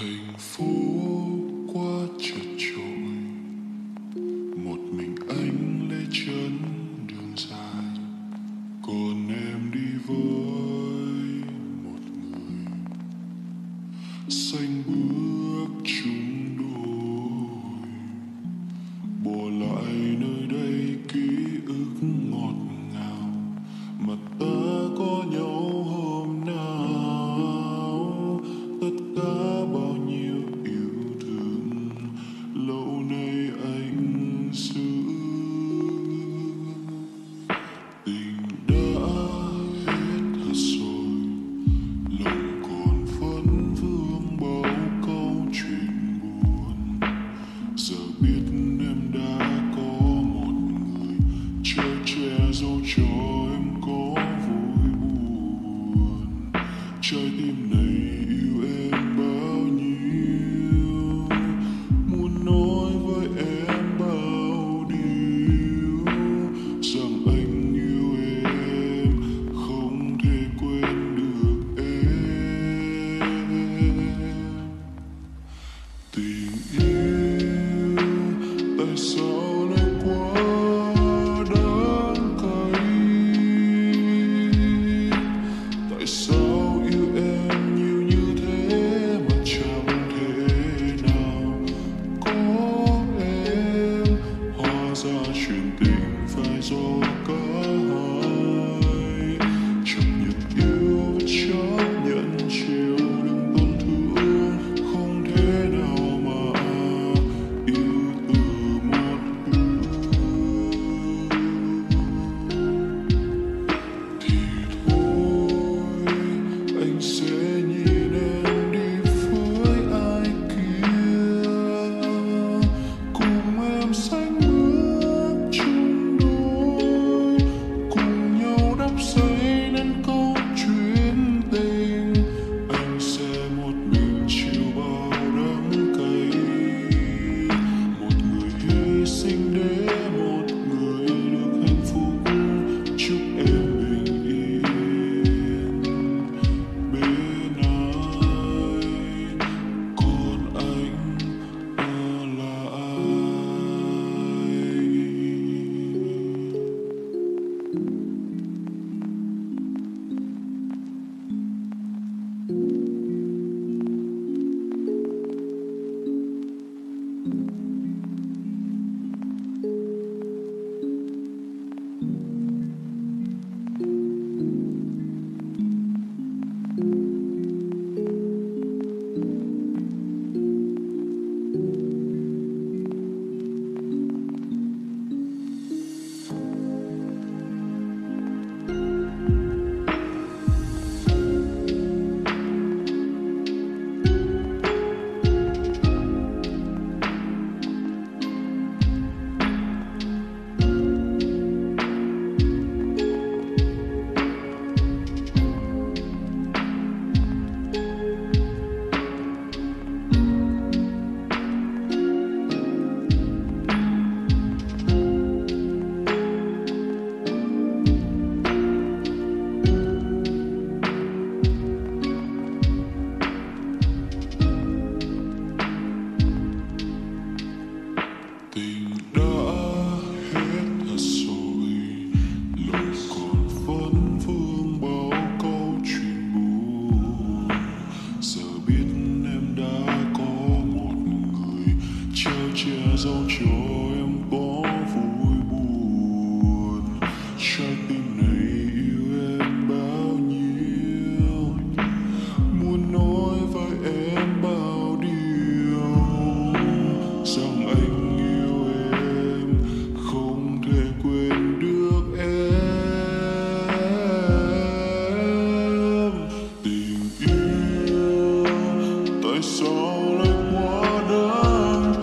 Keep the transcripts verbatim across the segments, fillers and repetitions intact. Hạnh phúc quá chật chội, một mình anh lê chân đường dài, còn em đi với một người xanh bước chung đôi, bỏ lại nơi đây ký ức ngọt ngào mà ta có nhau hôm nào. Tất cả trái tim này yêu em bao nhiêu, muốn nói với em bao điều, rằng anh yêu em không thể quên được em. Tình yêu tại sao lại quá đáng cay, tại sao chuyện tình phải do cả hai, chấp nhận yêu chấp nhận chiều, đừng tổn thương không thể nào mà yêu từ một hướng. Thì thôi anh sẽ nhìn em đi với ai kia, cùng em xanh chia dấu cho em có vui buồn, trái tim này yêu em bao nhiêu, muốn nói với em bao điều, rằng anh yêu em không thể quên được em. Tình yêu tại sao lại quá đáng,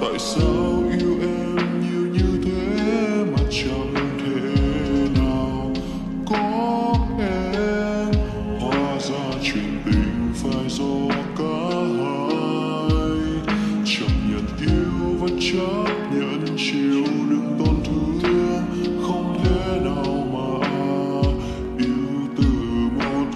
tại sao yêu em nhiều như thế mà chẳng thể nào có em. Hóa ra chuyện tình phải do cả hai, chấp nhận yêu và chấp nhận chiều, đừng tổn thương không thể nào mà yêu từ một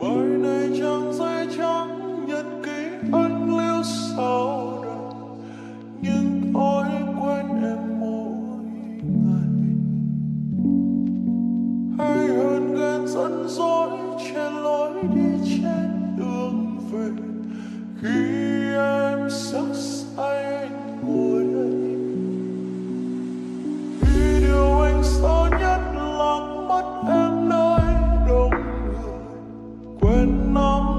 Bởi nay trang giấy trắng nhật ký anh lưu sau đời, nhưng tôi quên em mỗi ngày. Hay hơn ghen dẫn dối trên lối đi trên đường về, khi em sắp say anh ngồi đây. Vì điều anh sợ nhất là mất em nơi đông người. When I'm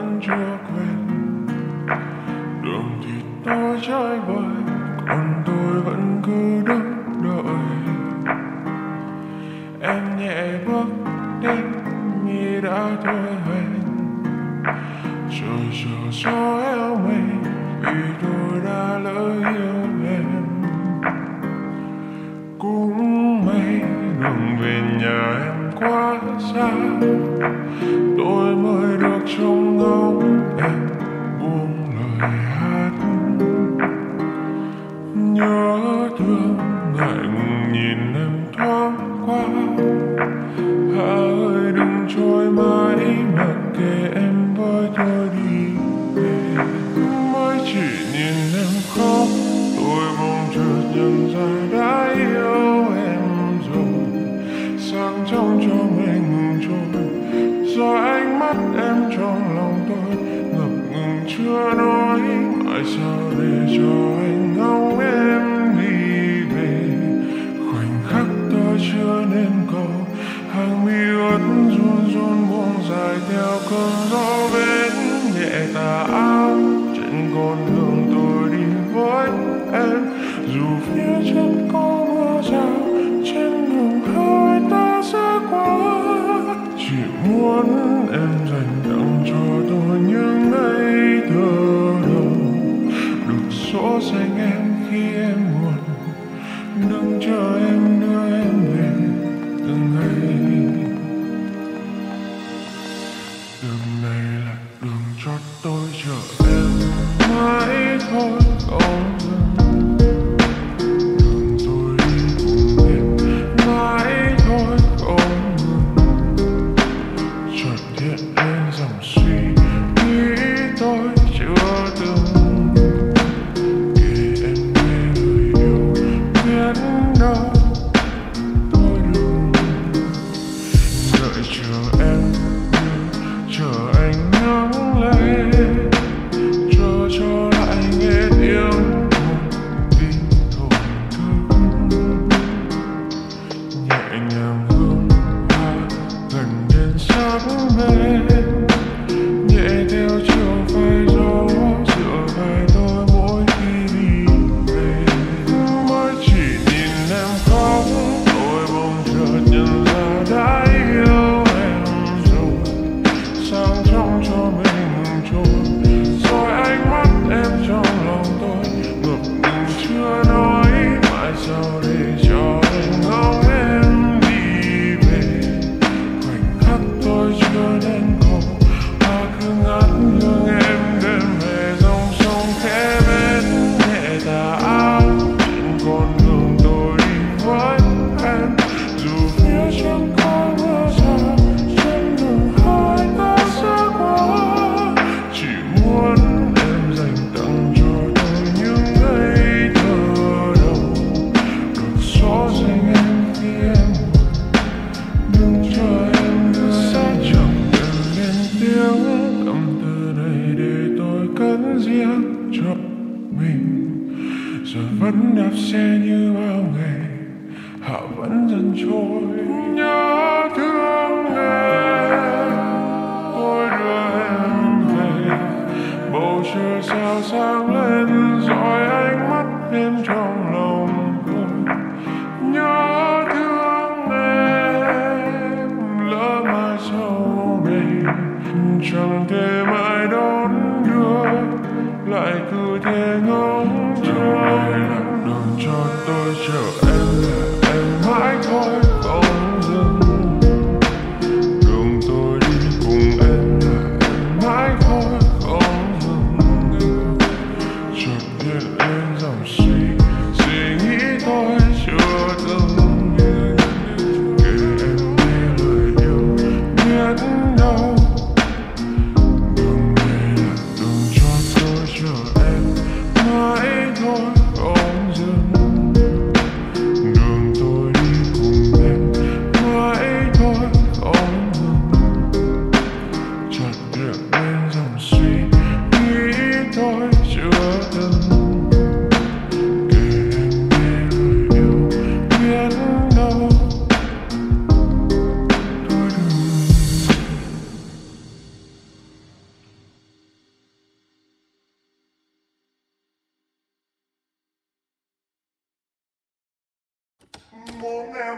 vẫn chưa quên. Đường thì tôi trái bời, còn tôi vẫn cứ đứng đợi. Em nhẹ bước đến như đã thôi hẹn, rồi giờ gió eo mềm vì tôi đã lỡ yêu em. Cũng may đường về nhà em quá xa, tôi mới được trông ngóng em buông lời hát. Nhớ thương ngại ngùng nhìn em thoáng qua, Hà ơi đừng trôi mãi mặc kệ em với tôi đi về. Mới chỉ nhìn em khóc, tôi bỗng chợt nhận ra đã yêu em rồi. Sáng trong cho mây ngừng trôi, do ánh mắt em trong lòng tôi ngập ngừng chưa nói. Tại sao để cho anh ngóng em đi về? Khoảnh khắc tôi chưa nên cầu, hàng mi ướt run run buông dài theo cơn gió bên nhẹ tà áo. Trên con đường tôi đi với em, dù phía chân có mưa rào, trên đường hai ta sẽ qua. Chỉ muốn em dành tặng cho tôi những ngày thơ sổ xanh em khi em buồn, đừng chờ em đưa em về từng ngày. Đường này là đường cho tôi chờ em mãi thôi không. Đường tôi đi cùng em mãi thôi không. Chợt hiện lên dòng suy nghĩ tôi chưa từng. Hãy subscribe cho kênh Ghiền Mì Gõ để không bỏ lỡ những video hấp dẫn. Sẽ có ai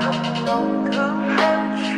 thấm lòng thương em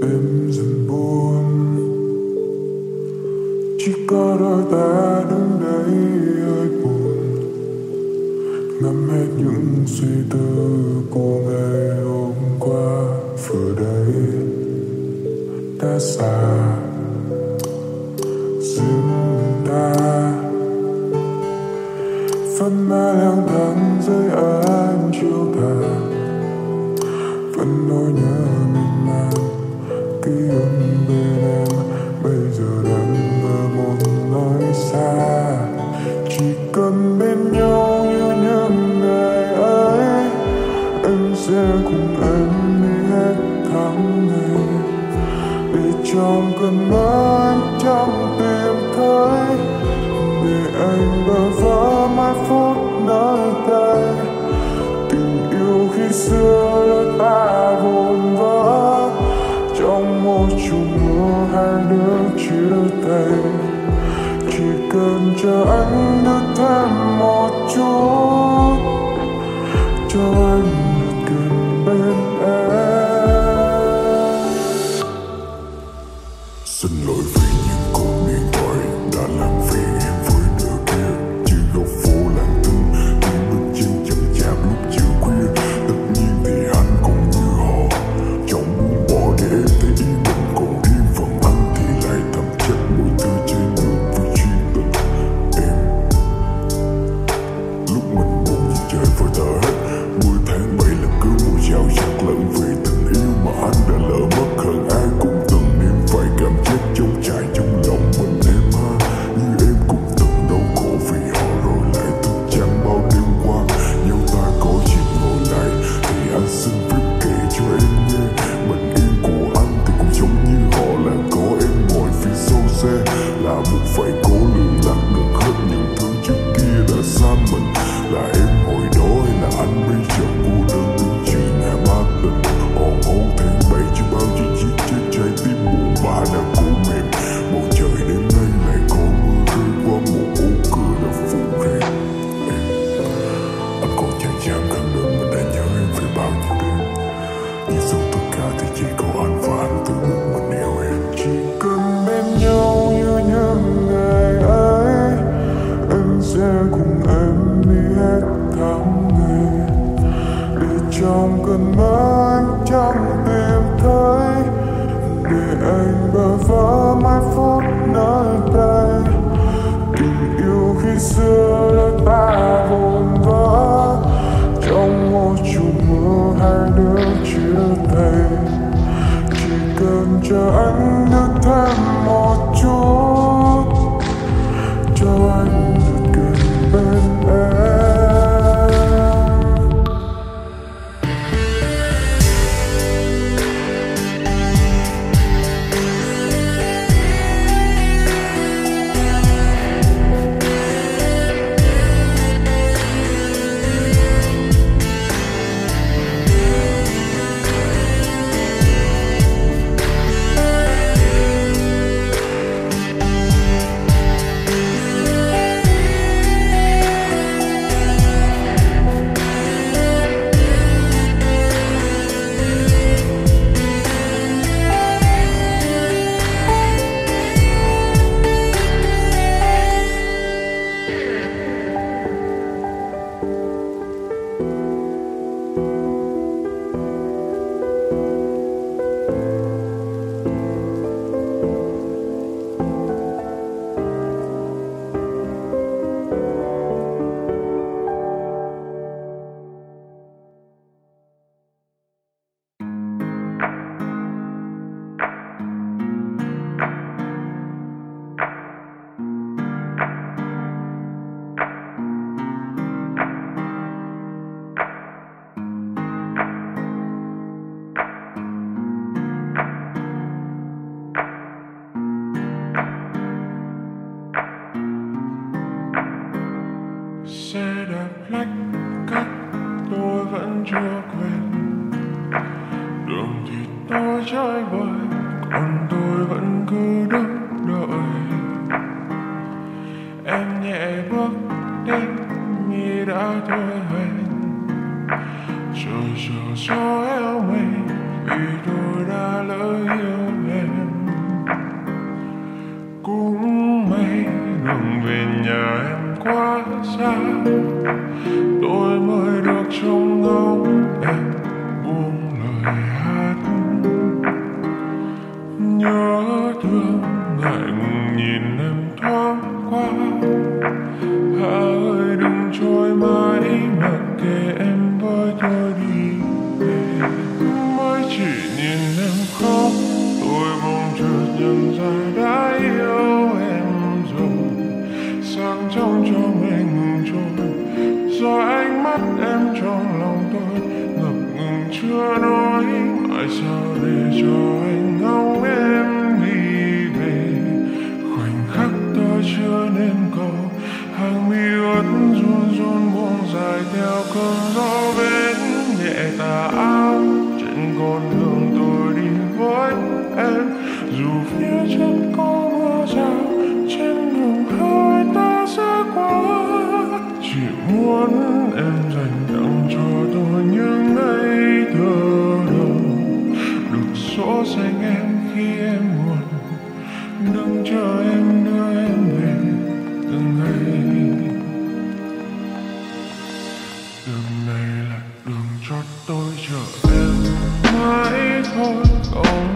Rồi chiều gió eo mây vì tôi đã lỡ yêu. rồi ngóng em đi về, khoảnh khắc tôi chưa nên cầu, hàng mi ướt run run buông dài theo cơn gió vén nhẹ tà áo. Trên con đường tôi đi với em, dù phía chân có mưa rào, trên đường hai ta sẽ qua. Chỉ muốn em dành tặng cho tôi những ngày thơ đầu, đục sổ xanh em khi em buồn, đừng chờ em đưa em về từng ngày. Đường này là đường cho tôi chờ em mãi thôi, còn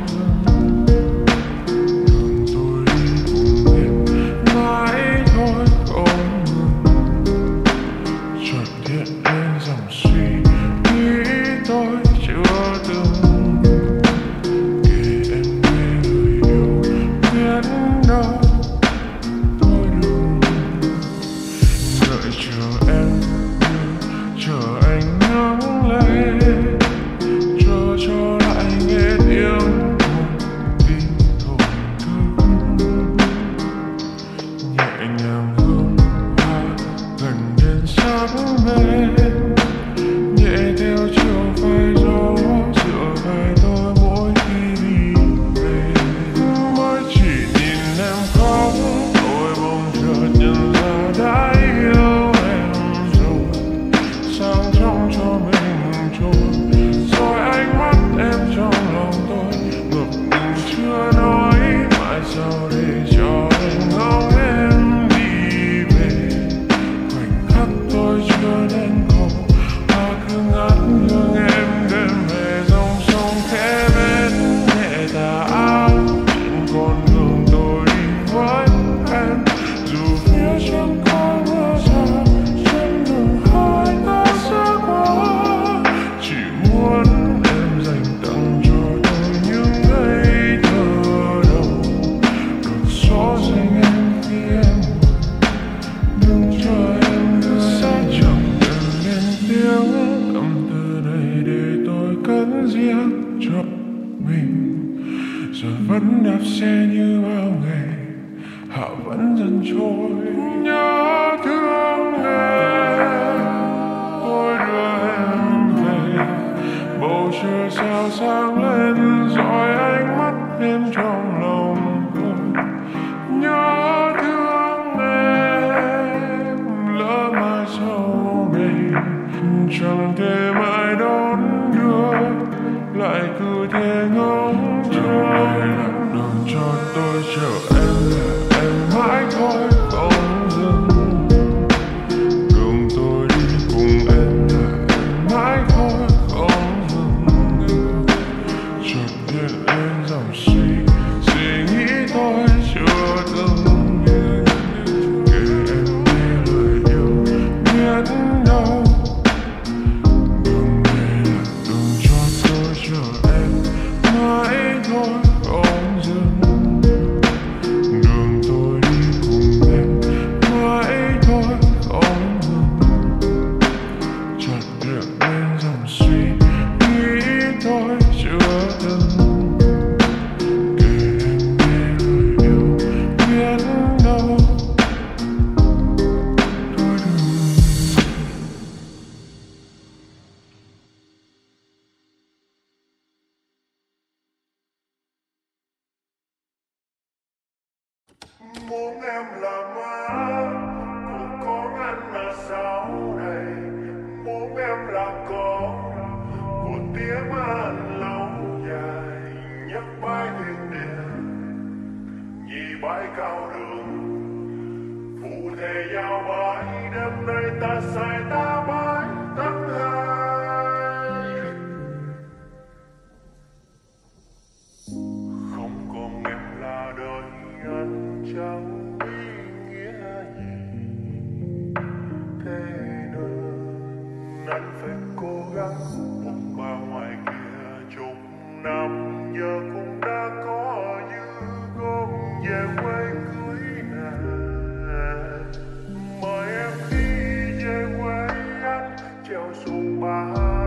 treo xuống ba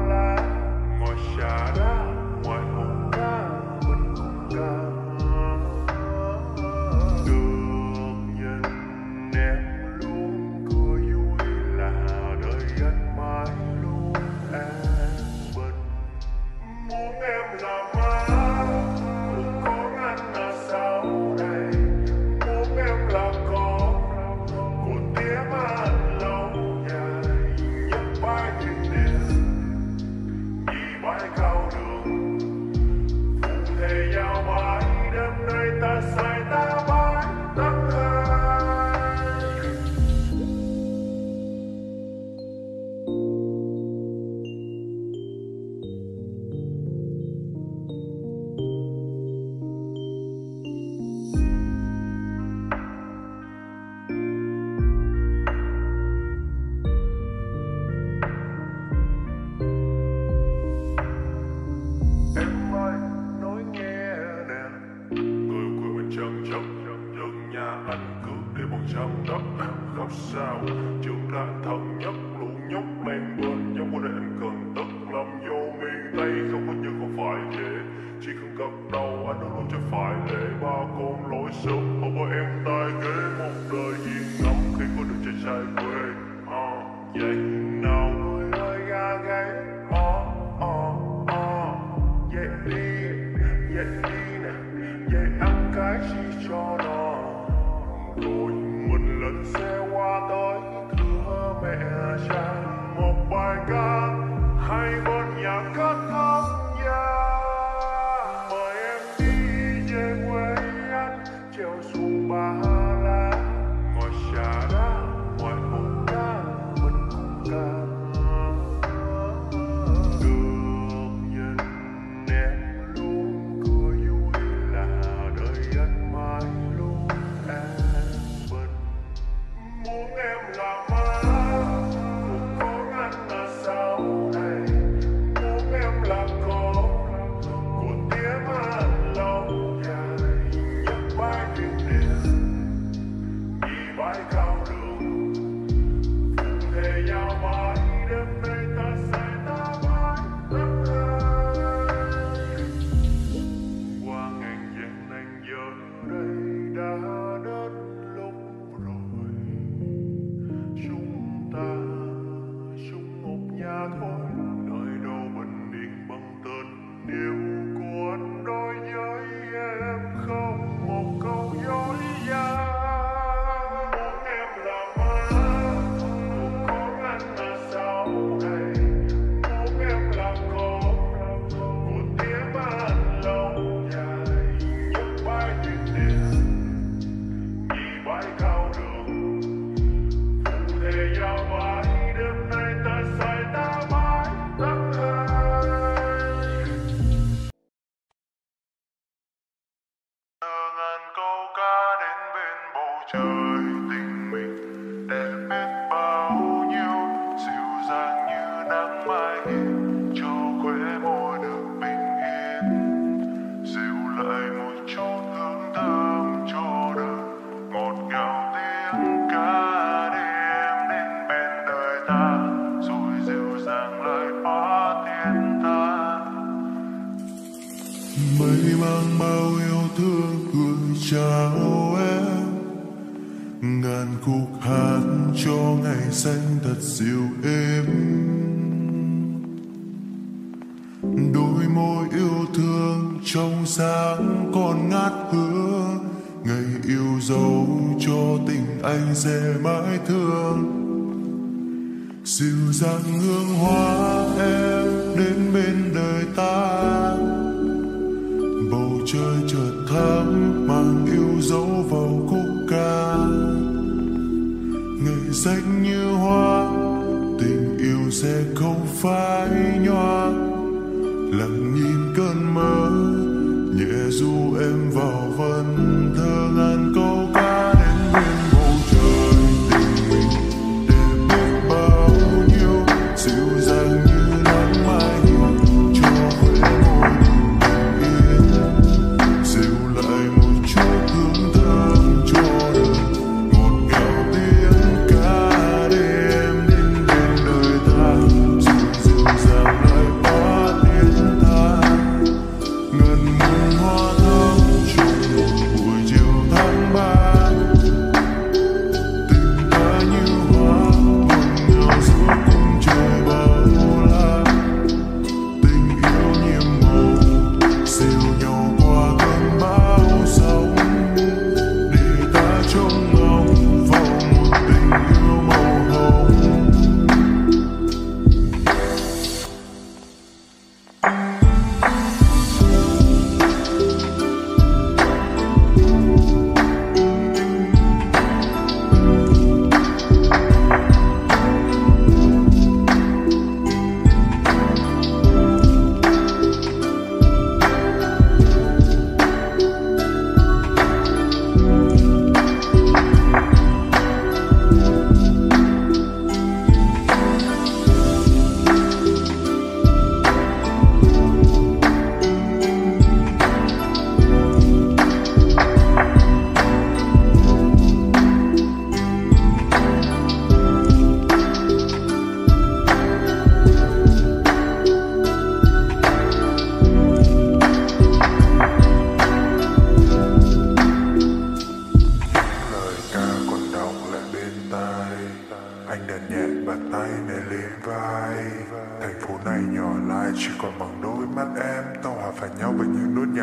la ngồi xả đá ngoài hồ đá mình Hãy subscribe cho kênh Ghiền Mì Gõ để không bỏ lỡ những video hấp dẫn.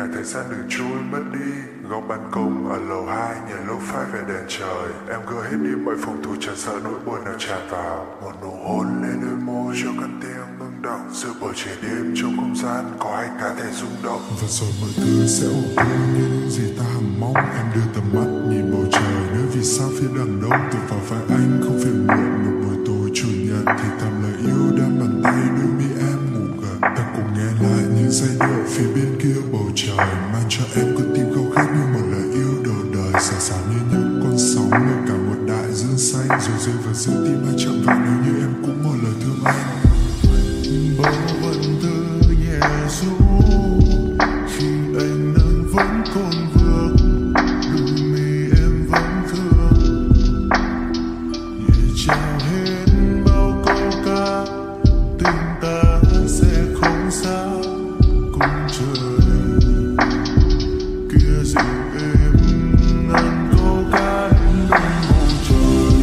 nhà thời gian đừng trôi mất đi. Góc ban công ở lầu hai nhà lô phai về đèn trời. Em gỡ hết đi mọi phòng thủ chẳng sợ nỗi buồn nào tràn vào. Một nụ hôn lên đôi môi cho căn tiếng ngưng động giữa bầu trời đêm trong không gian có hai cá thể rung động. Và rồi mọi thứ sẽ ổn thương như những gì ta hằng mong. Em đưa tầm mắt nhìn bầu trời nơi vì sao phía đằng đông. Tôi vào vai anh không phiền muộn một buổi tối chủ nhật thì tầm lời yêu đang bàn tay đôi mi em ngủ gần. Ta cùng nghe lại những giai điệu phía bên kia bầu trời mang cho em con tim khao khát như một lời yêu đầu đời. Xả xả như những con sóng nơi cả một đại dương xanh rồi rơi vào giữa tim anh chạm vào nếu như em cũng một lời thương anh. Bầu vẫn thơ nhẹ ru khi anh đang vẫn còn vương đôi mi em vẫn thương nhẹ trao hết bao câu ca tình ta sẽ không xa cùng trời kia dịu êm ngân câu ca đến đông bầu trời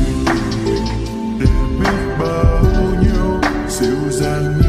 để biết bao nhiêu dịu dàng như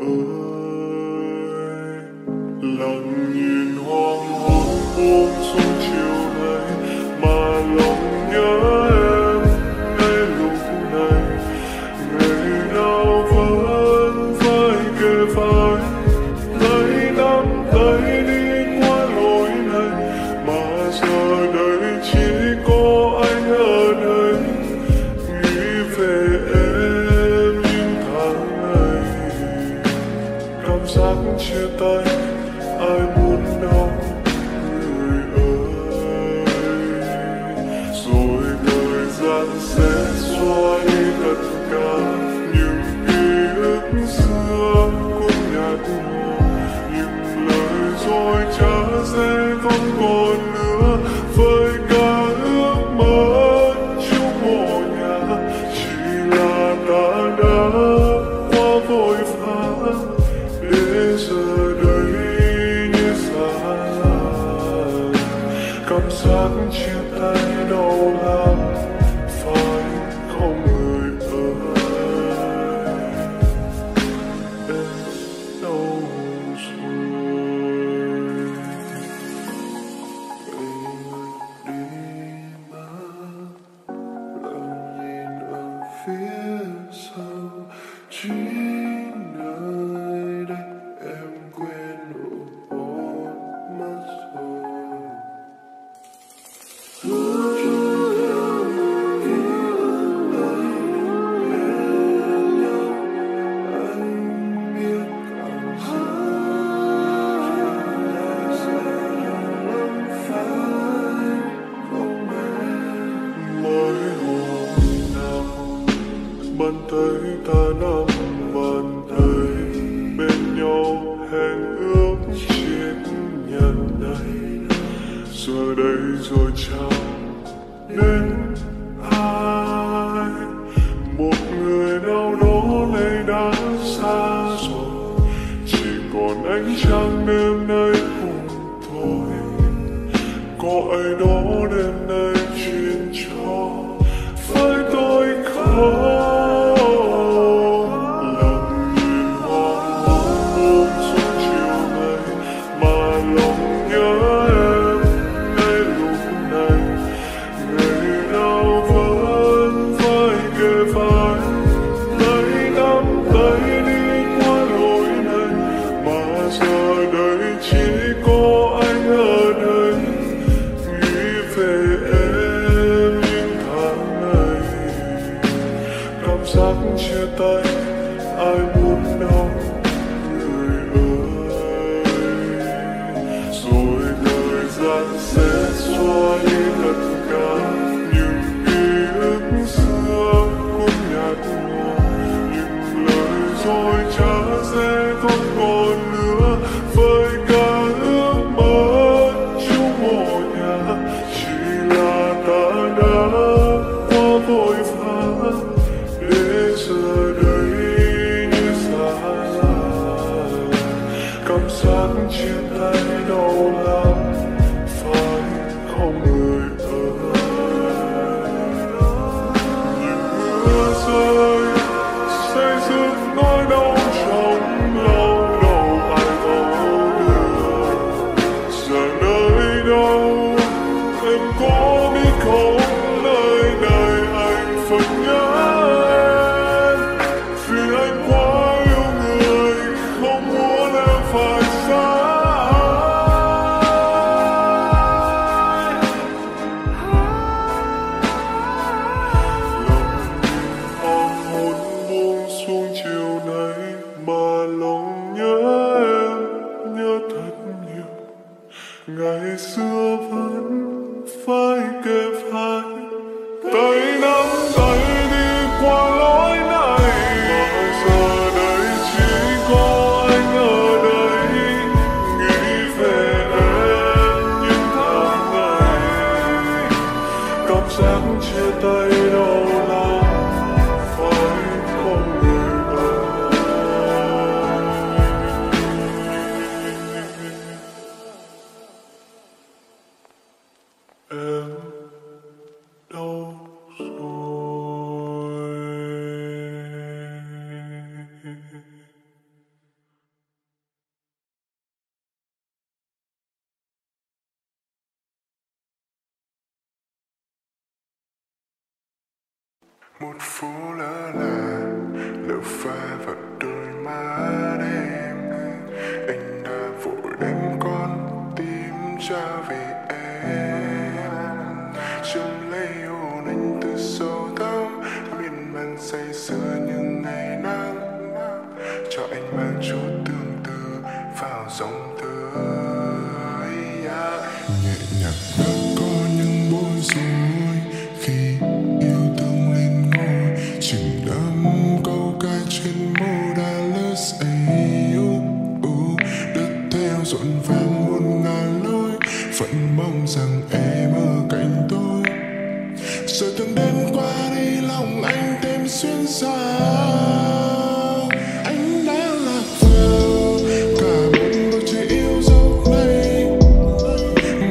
ơi. Lặng nhìn hoàng hôn buông xuống chiều nay mà lòng nhớ em ngay lúc này, ngày nào vẫn phải kề vai, tay nắm tay đi qua lối này mà giờ đây chỉ có anh ở đây. Nghĩ về em những tháng ngày, cảm giác chia tay ai muốn đâu người ơi. Rồi thời gian sẽ xóa đi tất cả những ký ức xưa cũng nhạt nhòa, những lời dối trá sẽ không còn nữa với cả ước mơ trước mộ nhà. Chỉ là ta đã quá vội vã để giờ đây cảm giác chia tay đau lắm phải không người ơi. Em đâu rồi vì người đi mà lặng nhìn ở phía sau chỉ. Bạn thấy ta nắm bàn tay bên nhau hẹn ước chiếc nhẫn này, giờ đây rồi chẳng nên ai. Một người nào đó lại đã xa rồi, chỉ còn ánh trăng đêm nay cùng thôi. Có ai đó đêm nay truyền cho phải tôi không? Giác chia tay ai muốn đâu người ơi. Rồi thời gian sẽ xóa đi tất cả những ký ức xưa cũng nhạt nhòa, những lời dối trá sẽ không còn nữa với cả ước mơ trước mộ nhà. Chỉ là ta đã quá vội vã để giờ đây như xa lạ, cảm giác chia tay đau lắm phải không người ơi. Một phố lỡ làng, lỡ pha vào đôi mắt em. Anh đã vội đem con tim trả về em. Trong lấy hồn anh từ sâu thắm, miên man say sưa những ngày nắng. Cho anh mang chút tương tư vào dòng tới. Nhẹ nhàng đã có những bối rối khi rộn vang muôn ngàn lối, vẫn mong rằng em ở cạnh tôi. Rồi từng đêm qua đi lòng anh thêm xuyên xao. Anh đã lạc vào cả một bầu trời yêu dấu này,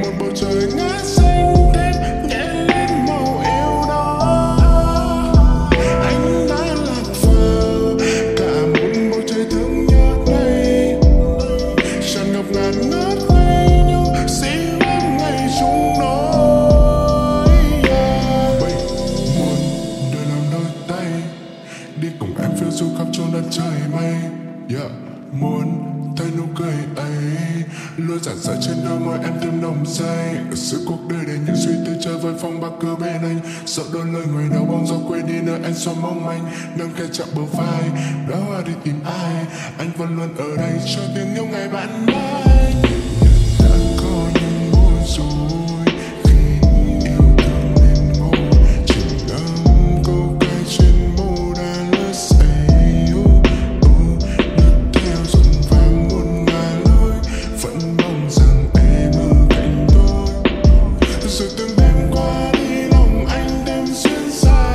một bầu trời ngát xanh thét nhẹ lên màu yêu đó. Anh đã lạc vào cả một bầu trời thương nhớ này, tràn ngập ngàn ngát ngây nhau xin em ngày chúng nói. Bây muốn đưa làm đôi tay đi cùng em phiêu du khắp trong đất trời mây. Yeah. Muốn thấy nụ cười ấy luôn rạng rỡ trên đôi môi em thơm nồng say. Ở giữa cuộc đời đầy những suy tư chơi với phong bạc cứ bên anh, sợ đôi lời người đau bóng gió quên đi nơi anh xóa mong manh. Nâng kề chạm bờ vai đó đi tìm ai, anh vẫn luôn ở đây cho tiếng yêu ngày bạn mai. Đã có những bối rối khi yêu thương nên ngồi chỉ ngắm câu cái trên mô đã lỡ say yêu. Đứt theo dòng vang muôn ngàn lối, vẫn mong rằng em ở cạnh tôi. Rồi từng đêm qua đi lòng anh đêm xuyên xa.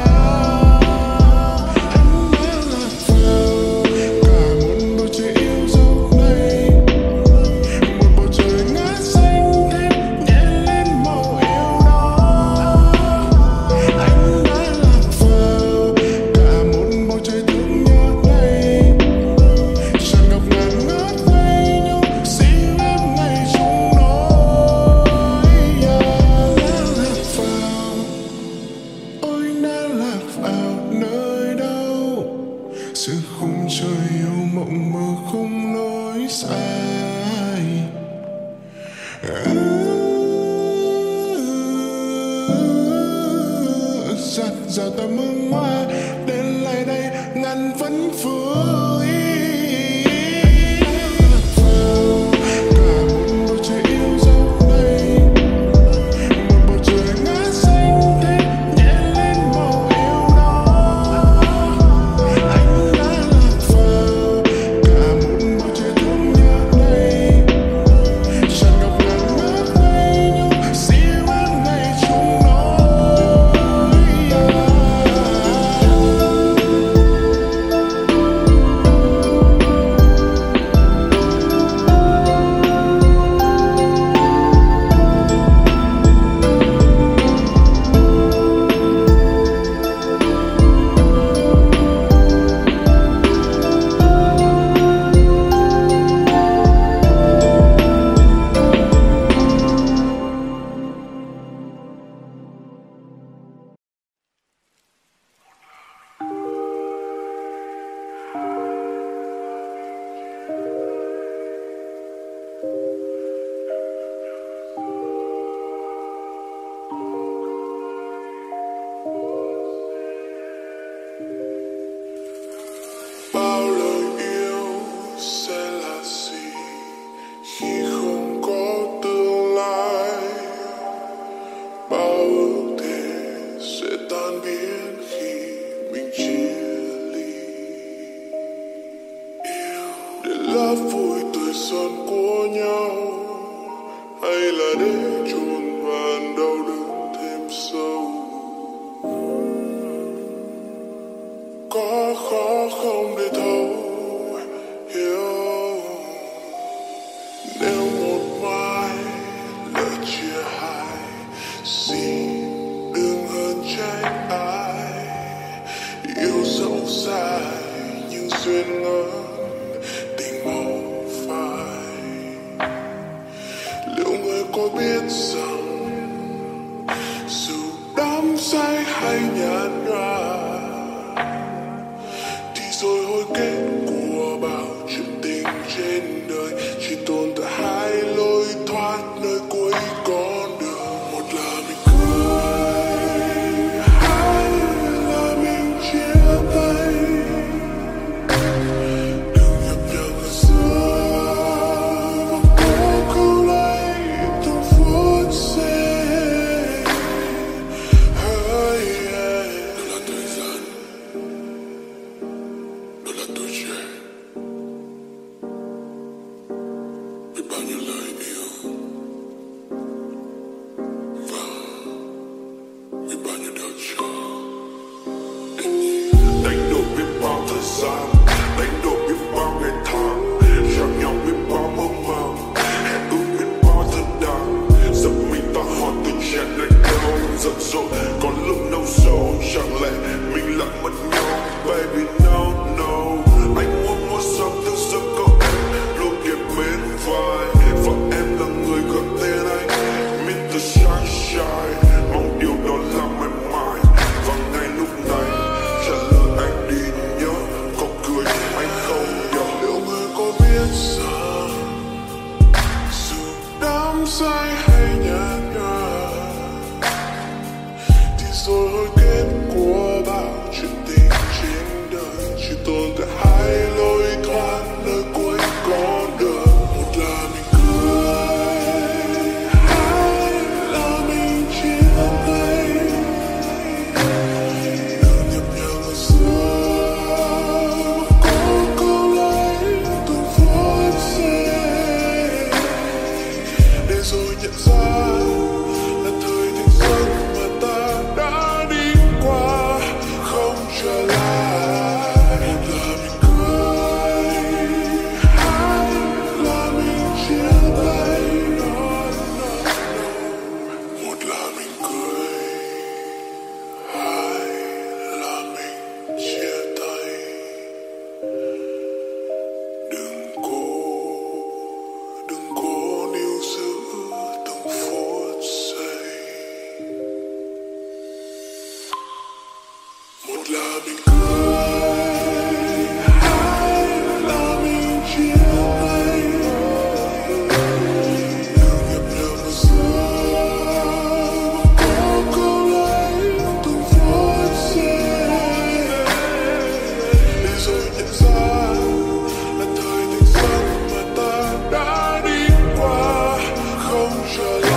Anh đã lạc vào cả một bầu trời yêu dấu này, một bầu trời ngát xanh thét nhẹ lên màu yêu đó. Anh đã lạc vào cả một bầu trời thương nhớ này, tràn ngập ngàn ngát ngây nhau xin em ngày chúng nói. Anh đã lạc vào, ôi anh đã lạc vào nơi đâu, giữa khung trời yêu mộng mơ không lối sai. Giặt rào tầm hương hoa đến lại đây ngàn vẫn vui. Lá vui tươi son của nhau, hay là để chôn màn đau đớn thêm sâu. Có khó không để thấu hiểu, nếu một mai lại chia hai, xin đừng hờn trách ai. Yêu dẫu dài nhưng duyên ngỡ có biết rằng dù đắm say hay nhạt nhòa. rồi hồi kết của bao chuyện tình trên đời chỉ tồn tại hai lối thoát nơi cuối con đường. Một là mình cười, hai là mình chia tay. Đừng nhập nhằng ở giữa và cố cứu lấy từng phút giây. Đó là thời gian, đó là tuổi trẻ. Sai hay nhạt nhòa thì rồi hồi kết của bao chuyện tình trên đời chỉ tồn tại hai lối thoát nơi cuối con đường. Một là mình cười, hai là mình chia tay. Đừng nhập nhằng ở giữa mà cố cứu lấy từng phút giây. Rồi nhận ra là thời thanh xuân mà ta đã đi qua không trở lại. Là mình cười, hai là mình chia tay. Một là mình cười, hai là mình chia tay. Đừng cố, đừng cố níu giữ. Một là mình cười, hai là mình chia tay. Đừng nhập nhằng ở giữa mà cố cứu lấy từng phút giây. Để rồi nhận ra là thời thanh xuân mà ta đã đi qua không trở lại.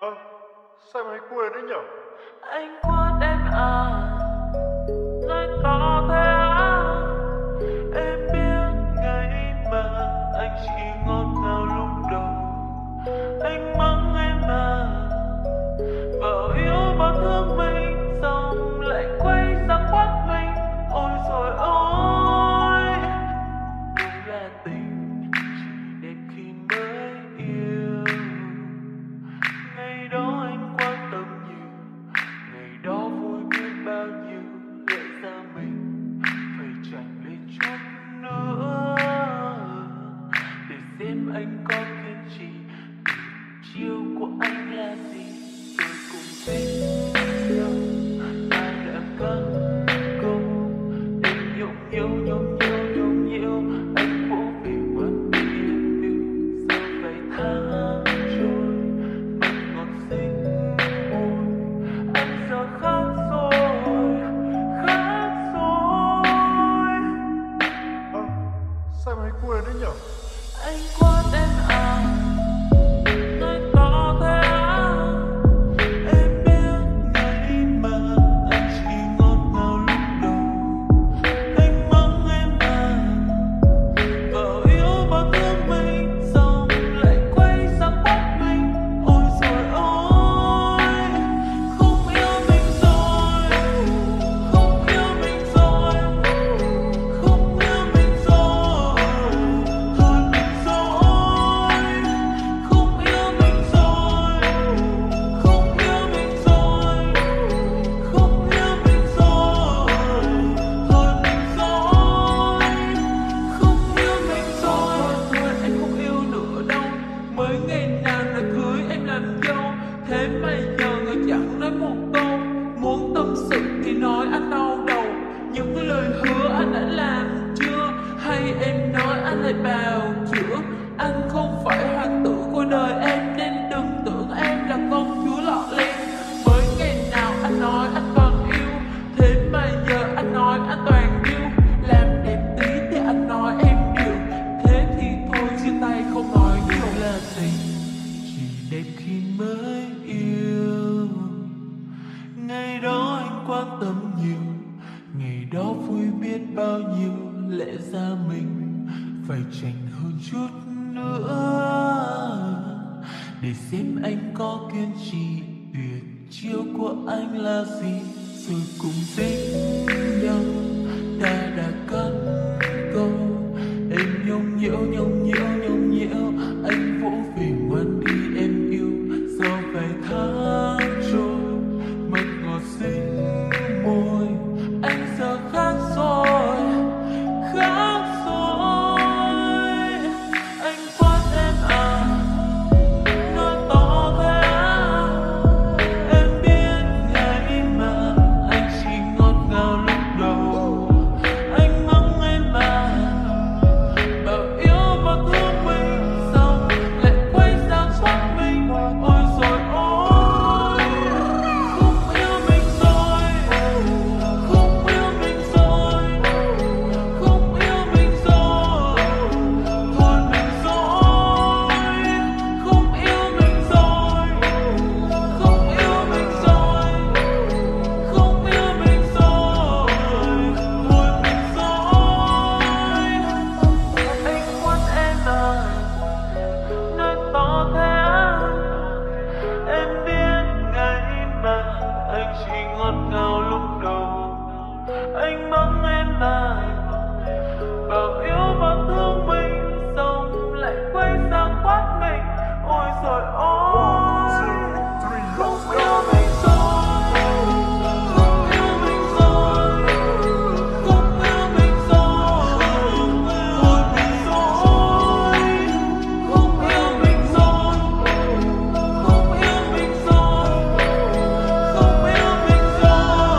Ơ, à, sao mày quên đấy nhở? Anh quên em à, nói có thế à. Em biết ngày mà anh chỉ ngọt ngào lúc đầu. Anh mắng em à, bảo yêu bảo thương mình, xong lại quay sang quát mình. Ôi rồi ôi, đúng là tình chỉ đến khi mới yêu. Ngày đó anh quan tâm nhiều, ngày đó vui biết bao nhiêu. Ngày đó anh quan tâm nhiều, ngày đó vui biết bao nhiêu, lẽ ra mình phải tranh hơn chút nữa để xem anh có kiên trì. Tuyệt chiêu của anh là gì rồi cùng tính nhau, ta đã cất câu em nhung nhiễu nhung nhiễu nhung nhiễu. Anh vỗ về ngoan đi em yêu, sau vài tháng trôi mật ngọt dính môi, anh giờ khác rồi khác rồi. Anh quát em à, nói to thế à, em biết ngày mà anh chỉ ngọt ngào lúc đầu. Anh mong em mà bảo yêu và thương mình, sao lại quay sang quát mình. Ôi rồi ôi, không yêu mình rồi, không yêu mình rồi, không yêu mình rồi, thôi mình rồi, không yêu mình rồi, không yêu mình rồi, không yêu mình rồi, thôi mình rồi. Anh quát em à, nói to thế à, em biết ngày mà anh chỉ ngọt ngào lúc đầu. Anh mong em mà bảo yêu và thương mình, xong lại quay sang quát mình. Ôi rồi ôi, không yêu mình rồi, không yêu mình rồi, không yêu mình rồi, thôi mình rồi, không yêu mình rồi, không yêu mình rồi, không yêu mình rồi.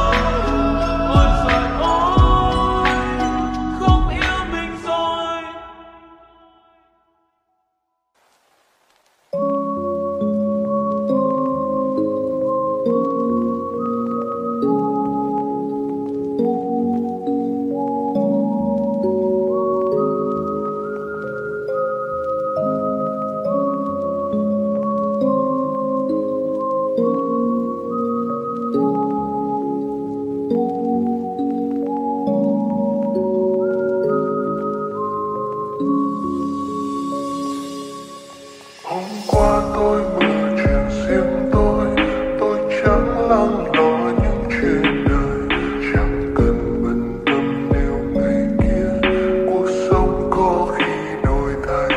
Ôi rồi ôi, không yêu mình rồi. Hôm qua tôi mở chuyện riêng tôi, tôi chẳng lắng lo những chuyện đời, chẳng cần bận tâm điều ngày kia, cuộc sống có khi đổi thay.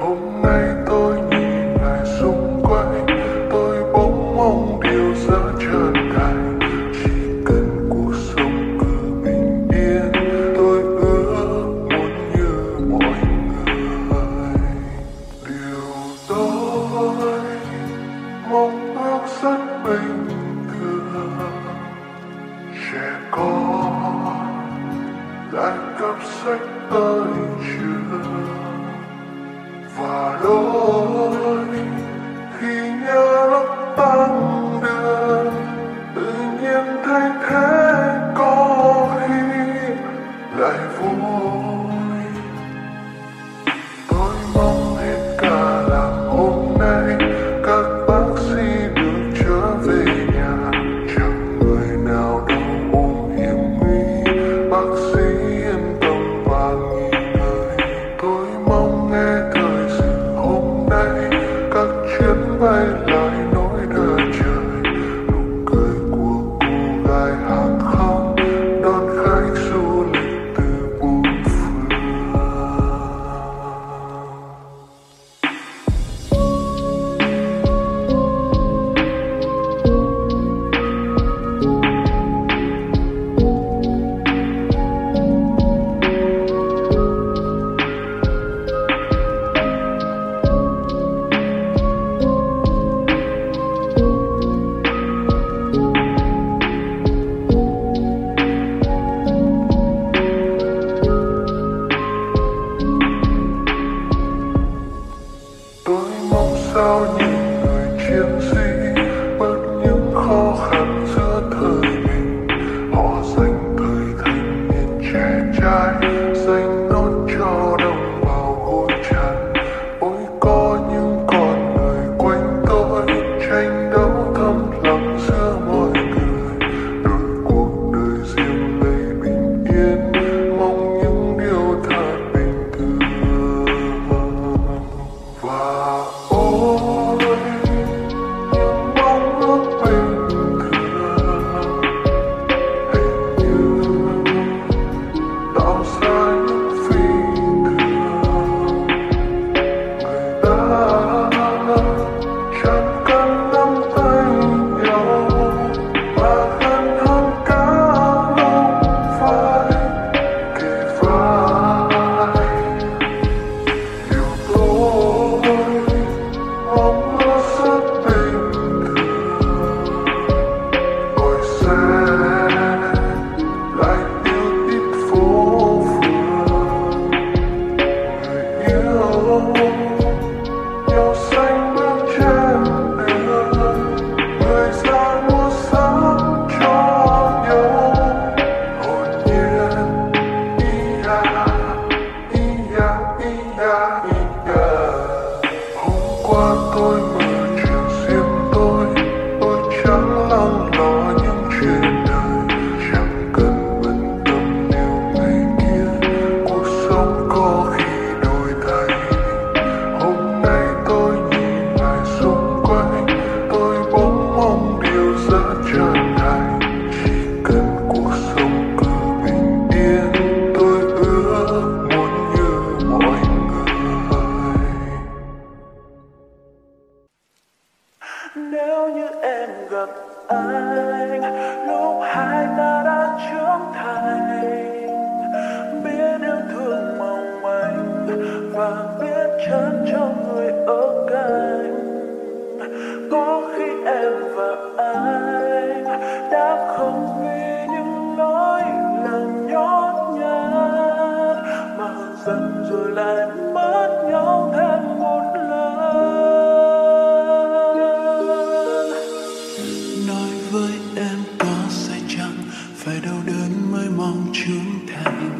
Hôm nay tôi nhìn lại xung quanh, tôi bỗng mong điều giá trần thành. Chỉ cần cuộc sống cứ bình yên, tôi ước muốn như mọi người. Điều tôi mong ước rất bình thường, trẻ con lại cắp sách tới trường, và đôi khi nhớ lúc tăng đường tự nhiên thay thế, có khi lại vui. Tôi mong hết cả là hôm nay các bác sĩ được trở về nhà, chẳng người nào đau ốm hiểm nguy, bác sĩ yên tâm và nghỉ. anh lúc hai ta đã trưởng thành, biết yêu thương mong manh và biết chán cho người ở cạnh. Có khi em và anh đã không vì những nỗi lòng nhót nhát mà dần rồi lại mất nhau thêm một lần. Nói với em có sai chăng phải đau đớn mới mong trưởng thành,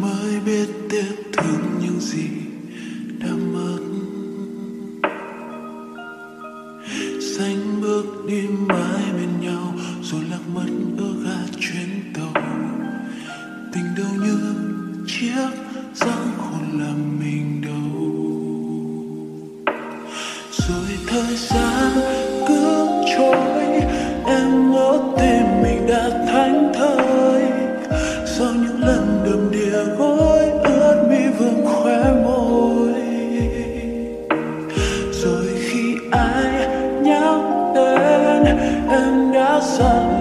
mới biết tiếc thương những gì đã mất. Xanh bước đi mãi bên nhau rồi lạc mất ở ga chuyến tàu. Tình đâu như chiếc răng khôn làm mình đau. Rồi thời gian cứ trôi, em ngỡ tim mình đã thánh thơi. Sau những lần đầm đìa gối ướt mi vương khóe môi. Rồi khi ai nhắc đến em đã xa.